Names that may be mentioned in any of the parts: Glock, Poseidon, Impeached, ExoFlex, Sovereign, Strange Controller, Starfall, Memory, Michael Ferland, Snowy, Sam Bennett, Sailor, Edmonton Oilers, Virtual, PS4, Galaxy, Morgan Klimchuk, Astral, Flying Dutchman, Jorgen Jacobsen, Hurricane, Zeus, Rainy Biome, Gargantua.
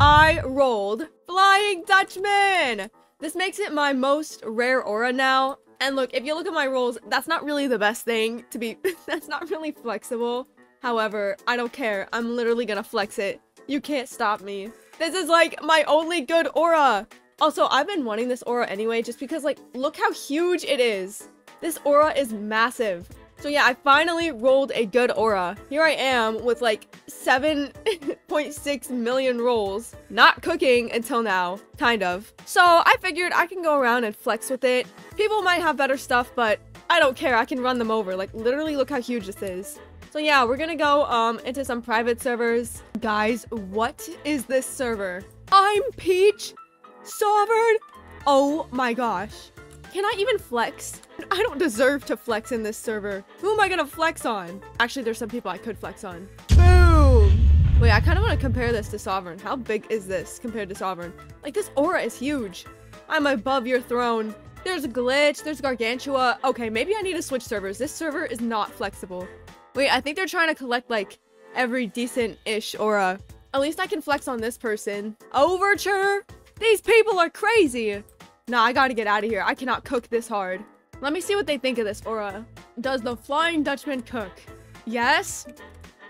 I rolled Flying Dutchman! This makes it my most rare aura now. And look, if you look at my rolls, that's not really the best thing to be... that's not really flexible. However, I don't care. I'm literally gonna flex it. You can't stop me. This is, like, my only good aura! Also, I've been wanting this aura anyway just because, like, look how huge it is! This aura is massive. So yeah, I finally rolled a good aura. Here I am with, like, 7.6 million rolls. Not cooking until now. Kind of. So I figured I can go around and flex with it. People might have better stuff, but I don't care. I can run them over. Like, literally, look how huge this is. So yeah, we're gonna go into some private servers. Guys, what is this server? I'm Impeached, Sovereign. Oh my gosh. Can I even flex? I don't deserve to flex in this server. Who am I gonna flex on? Actually, there's some people I could flex on. Boom! Wait, I kind of want to compare this to Sovereign. How big is this compared to Sovereign? Like, this aura is huge. I'm above your throne. There's Glitch, there's Gargantua. Okay, maybe I need to switch servers. This server is not flexible. Wait, I think they're trying to collect, like, every decent-ish aura. At least I can flex on this person. Overture? These people are crazy! Nah, I gotta get out of here. I cannot cook this hard. Let me see what they think of this aura. Does the Flying Dutchman cook? Yes?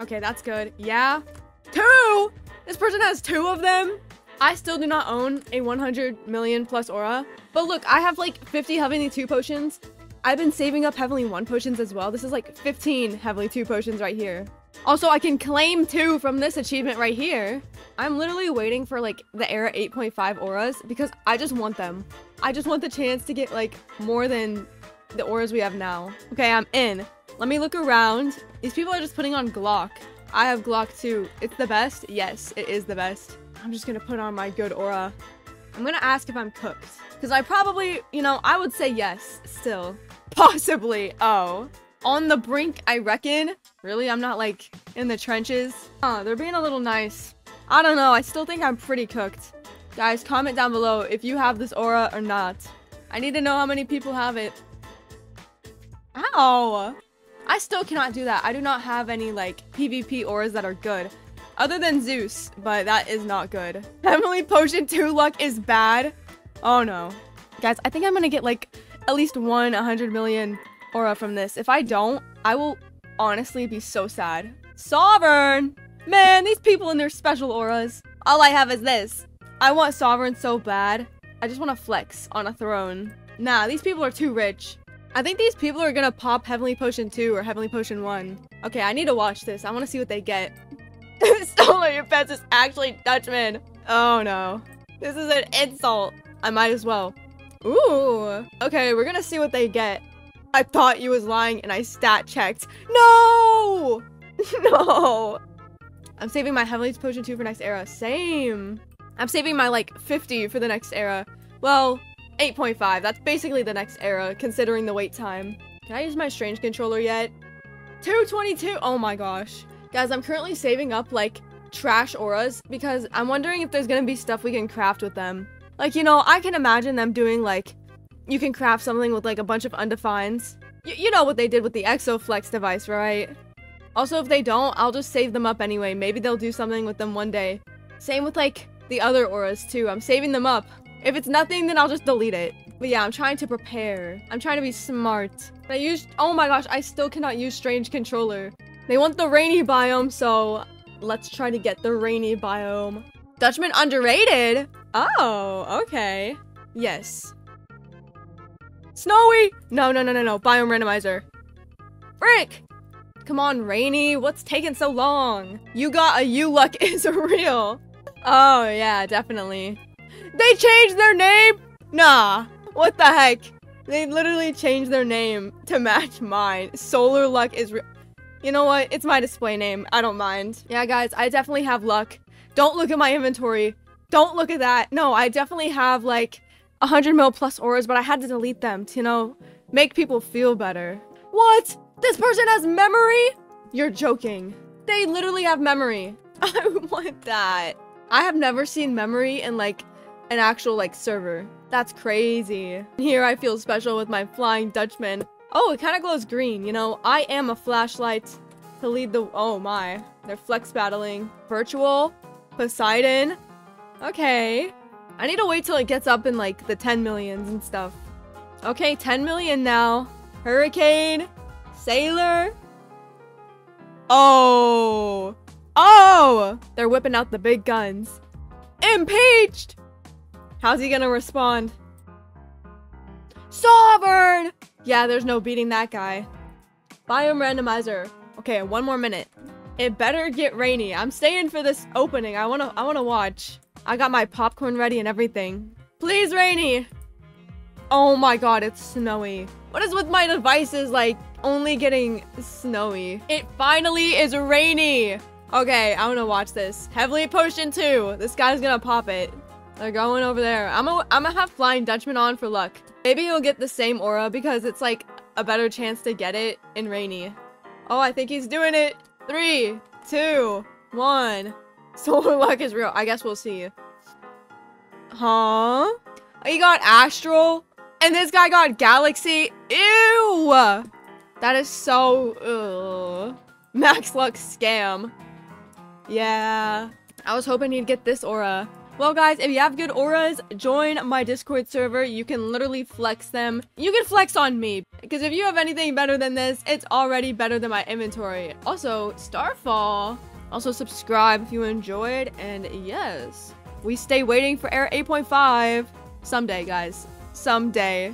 Okay, that's good. Yeah? 2? This person has 2 of them? I still do not own a 100 million plus aura. But look, I have, like, 50 Heavenly 2 potions. I've been saving up Heavenly 1 potions as well. This is like 15 Heavenly 2 potions right here. Also, I can claim 2 from this achievement right here. I'm literally waiting for like the Era 8.5 auras because I just want them. I just want the chance to get like more than the auras we have now. Okay, I'm in. Let me look around. These people are just putting on Glock. I have Glock too. It's the best? Yes, it is the best. I'm just gonna put on my good aura. I'm gonna ask if I'm cooked. Because I probably, you know, I would say yes still. Possibly. Oh. On the brink, I reckon. Really? I'm not, like, in the trenches. Huh, they're being a little nice. I don't know. I still think I'm pretty cooked. Guys, comment down below if you have this aura or not. I need to know how many people have it. Ow! I still cannot do that. I do not have any, like, PvP auras that are good. Other than Zeus, but that is not good. Heavenly Potion 2 luck is bad. Oh, no. Guys, I think I'm gonna get, like... at least one 100 million aura from this. If I don't, I will honestly be so sad. Sovereign! Man, these people and their special auras. All I have is this. I want Sovereign so bad. I just want to flex on a throne. Nah, these people are too rich. I think these people are gonna pop Heavenly Potion 2 or Heavenly Potion 1. Okay, I need to watch this. I want to see what they get. Stolen your pets is actually Dutchman. Oh no. This is an insult. I might as well. Ooh, okay, we're gonna see what they get. I thought you was lying and I stat checked. No! No! I'm saving my Heavenly Potion 2 for next era. Same. I'm saving my, like, 50 for the next era. Well, 8.5. That's basically the next era, considering the wait time. Can I use my Strange Controller yet? 222! Oh my gosh. Guys, I'm currently saving up, like, trash auras because I'm wondering if there's gonna be stuff we can craft with them. Like, you know, I can imagine them doing, like, you can craft something with, like, a bunch of undefines. You know what they did with the ExoFlex device, right? Also, if they don't, I'll just save them up anyway. Maybe they'll do something with them one day. Same with, like, the other auras, too. I'm saving them up. If it's nothing, then I'll just delete it. But yeah, I'm trying to prepare. I'm trying to be smart. I used- oh my gosh, I still cannot use Strange Controller. They want the Rainy Biome, so let's try to get the Rainy Biome. Dutchman underrated? Oh, okay. Yes. Snowy! No. Biome randomizer. Frick! Come on, Rainy. What's taking so long? You got a U-Luck is real. Oh, yeah, definitely. They changed their name? Nah. What the heck? They literally changed their name to match mine. Solar Luck is real. You know what? It's my display name. I don't mind. Yeah, guys, I definitely have luck. Don't look at my inventory. Don't look at that. No, I definitely have, like, 100 mil plus auras, but I had to delete them to, you know, make people feel better. What? This person has memory? You're joking. They literally have memory. I want that. I have never seen memory in, like, an actual, like, server. That's crazy. Here I feel special with my Flying Dutchman. Oh, it kind of glows green, you know? I am a flashlight to lead the... oh, my. They're flex battling. Virtual. Poseidon. Okay. I need to wait till it gets up in like the 10 millions and stuff. Okay, 10 million now. Hurricane. Sailor. Oh. Oh! They're whipping out the big guns. Impeached! How's he gonna respond? Sovereign! Yeah, there's no beating that guy. Biome randomizer. Okay, one more minute. It better get rainy. I'm staying for this opening. I wanna watch. I got my popcorn ready and everything. Please, rainy! Oh my god, it's snowy. What is with my devices, like, only getting snowy? It finally is rainy! Okay, I wanna watch this. Heavily pushed into. This guy's gonna pop it. They're going over there. I'm gonna have Flying Dutchman on for luck. Maybe he'll get the same aura because it's like a better chance to get it in rainy. Oh, I think he's doing it. 3, 2, 1. Solar luck is real. I guess we'll see. Huh? He got Astral, and this guy got Galaxy. Ew! That is so... Ugh. Max luck scam. Yeah. I was hoping he'd get this aura. Well, guys, if you have good auras, join my Discord server. You can literally flex them. You can flex on me, because if you have anything better than this, it's already better than my inventory. Also, Starfall. Also, subscribe if you enjoyed, and yes, we stay waiting for Air 8.5. Someday, guys. Someday.